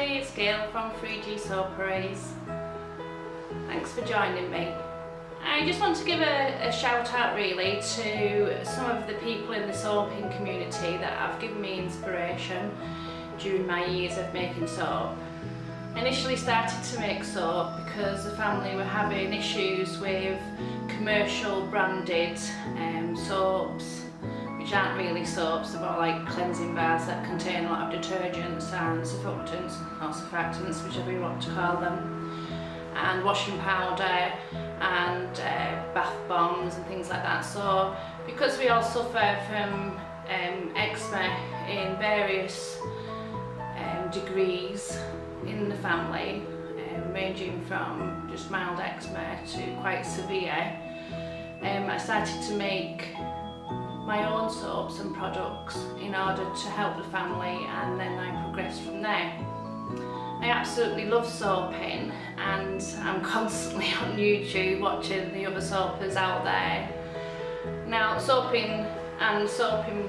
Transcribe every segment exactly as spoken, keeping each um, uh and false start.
everybody, it's Gail from three G Soaperies. Thanks for joining me. I just want to give a, a shout out really to some of the people in the soaping community that have given me inspiration during my years of making soap. I initially started to make soap because the family were having issues with commercial branded um, soaps, which aren't really soaps, they're more like cleansing bars that contain a lot of detergents and surfactants, or surfactants, whichever you want to call them, and washing powder and uh, bath bombs and things like that. So because we all suffer from um, eczema in various um, degrees in the family, um, ranging from just mild eczema to quite severe, um, I started to make my own soaps and products in order to help the family, and then I progressed from there. I absolutely love soaping, and I'm constantly on YouTube watching the other soapers out there. Now, soaping and soaping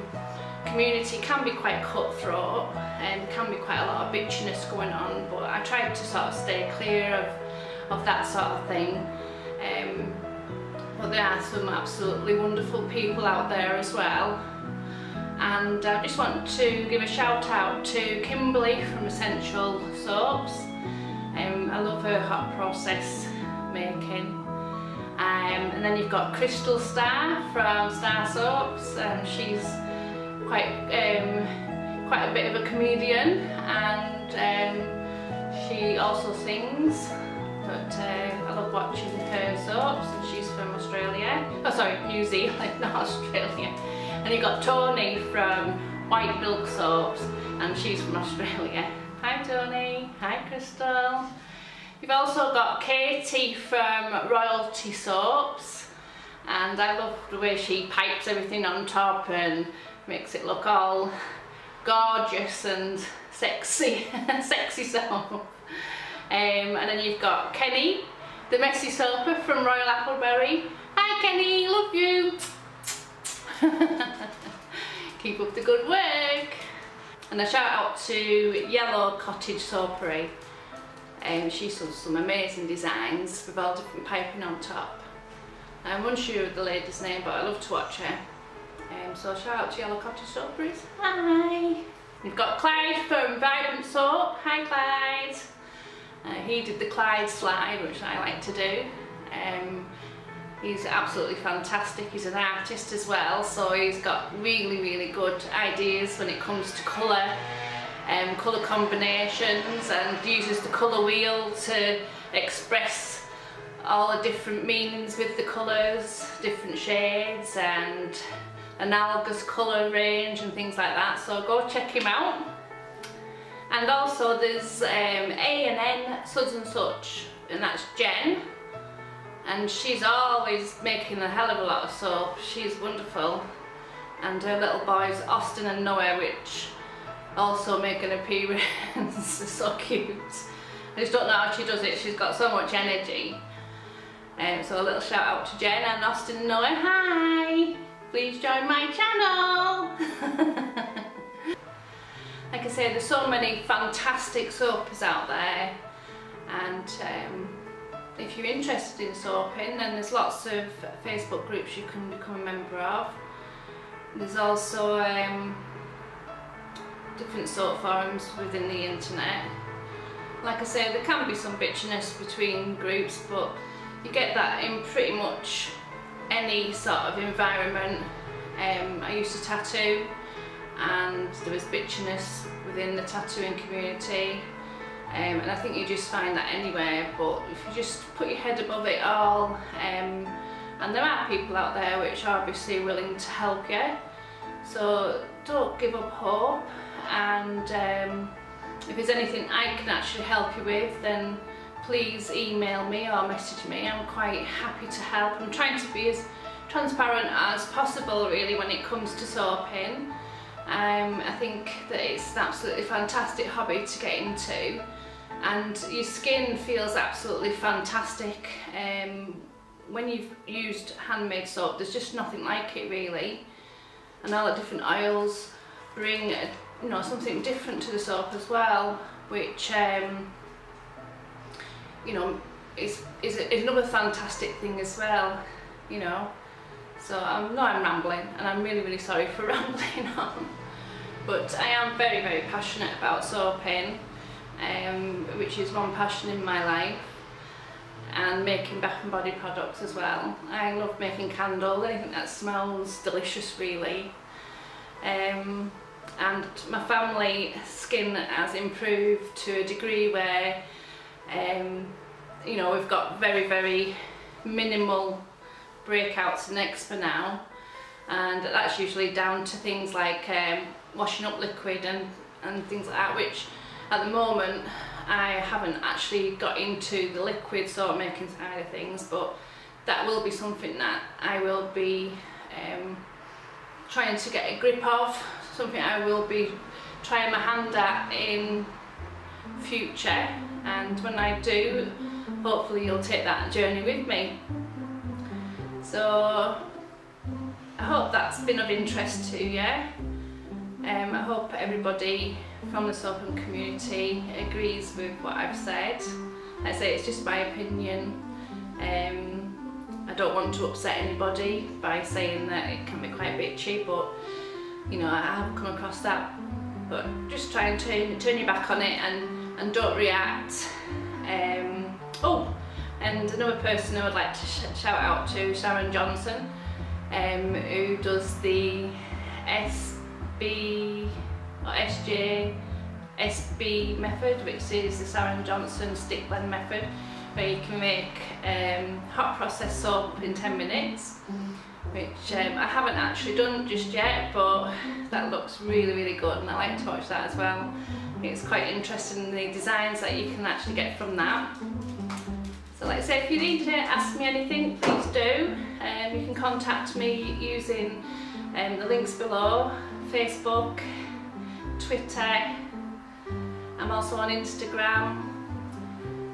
community can be quite cutthroat and can be quite a lot of bitchiness going on, but I tried to sort of stay clear of, of that sort of thing. Um, But there are some absolutely wonderful people out there as well. And I just want to give a shout out to Kimberly from Essential Soaps. Um, I love her hot process making. Um, and then you've got Crystal Star from Star Soaps. Um, she's quite, um, quite a bit of a comedian, and um, she also sings. But uh, I love watching her soaps, and she's from Australia. Oh, sorry, New Zealand, not Australia. And you've got Tony from White Milk Soaps, and she's from Australia. Hi, Tony. Hi, Crystal. You've also got Katie from Royalty Soaps, and I love the way she pipes everything on top and makes it look all gorgeous and sexy, sexy soap. Um, and then you've got Kenny, the messy soaper from Royal Appleberry. Hi Kenny, love you. Keep up the good work. And a shout out to Yellow Cottage Soapery. Um, she's done some amazing designs with all different piping on top. I'm unsure of the lady's name, but I love to watch her. Um, so shout out to Yellow Cottage Soaperies. Hi. We've got Clyde from Vibrant Soap. Hi Clyde. Uh, he did the Clyde slide, which I like to do. Um, he's absolutely fantastic. He's an artist as well, so he's got really, really good ideas when it comes to colour, um, colour combinations, and uses the colour wheel to express all the different meanings with the colours, different shades, and analogous colour range and things like that. So go check him out. And also there's um, A and N Suds and Such, and that's Jen, and she's always making a hell of a lot of soap. She's wonderful, and her little boys Austin and Noah, which also make an appearance. So cute. I just don't know how she does it. She's got so much energy. Um, so a little shout out to Jen and Austin and Noah. Hi, please join my channel. Like I say, there's so many fantastic soapers out there, and um, if you're interested in soaping, then there's lots of Facebook groups you can become a member of. There's also um, different soap forums within the internet. Like I say, there can be some bitchiness between groups, but you get that in pretty much any sort of environment. Um, I used to tattoo, and there was bitchiness within the tattooing community, um, and I think you just find that anywhere, but if you just put your head above it all, um, and there are people out there which are obviously willing to help you, so don't give up hope, and um, if there's anything I can actually help you with, then please email me or message me. I'm quite happy to help. I'm trying to be as transparent as possible really when it comes to soaping. Um, I think that it's an absolutely fantastic hobby to get into, and your skin feels absolutely fantastic. Um, when you've used handmade soap, there's just nothing like it really, and all the different oils bring, you know, something different to the soap as well. which um, you know is is, a, is another fantastic thing as well, you know. So I know I'm rambling, and I'm really really sorry for rambling on, but I am very very passionate about soaping, um, which is one passion in my life, and making bath and body products as well. I love making candles, anything that smells delicious really. Um, and my family skin has improved to a degree where um, you know, we've got very very minimal breakouts and eczema now, and that's usually down to things like um, washing up liquid and, and things like that, which at the moment I haven't actually got into the liquid soap making side of things, but that will be something that I will be um, trying to get a grip of, something I will be trying my hand at in future, and when I do, hopefully you'll take that journey with me. So I hope that's been of interest to you. um, I hope everybody from the soaping community agrees with what I've said. Like I say, it's just my opinion. um, I don't want to upset anybody by saying that it can be quite bitchy, but you know, I have come across that. But just try and turn, turn your back on it, and, and don't react. Um, oh, and another person I would like to sh shout out to, Sharon Johnson, um, who does the S B or S J S B method, which is the Sarah and Johnson stick blend method, where you can make um, hot process soap in ten minutes, which um, I haven't actually done just yet, but that looks really really good, and I like to watch that as well. It's quite interesting, the designs that you can actually get from that. So like I say, if you need to ask me anything, please do. Um, you can contact me using um, the links below, Facebook, Twitter, I'm also on Instagram.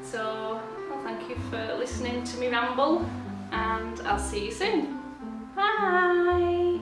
So well, thank you for listening to me ramble, and I'll see you soon. Bye!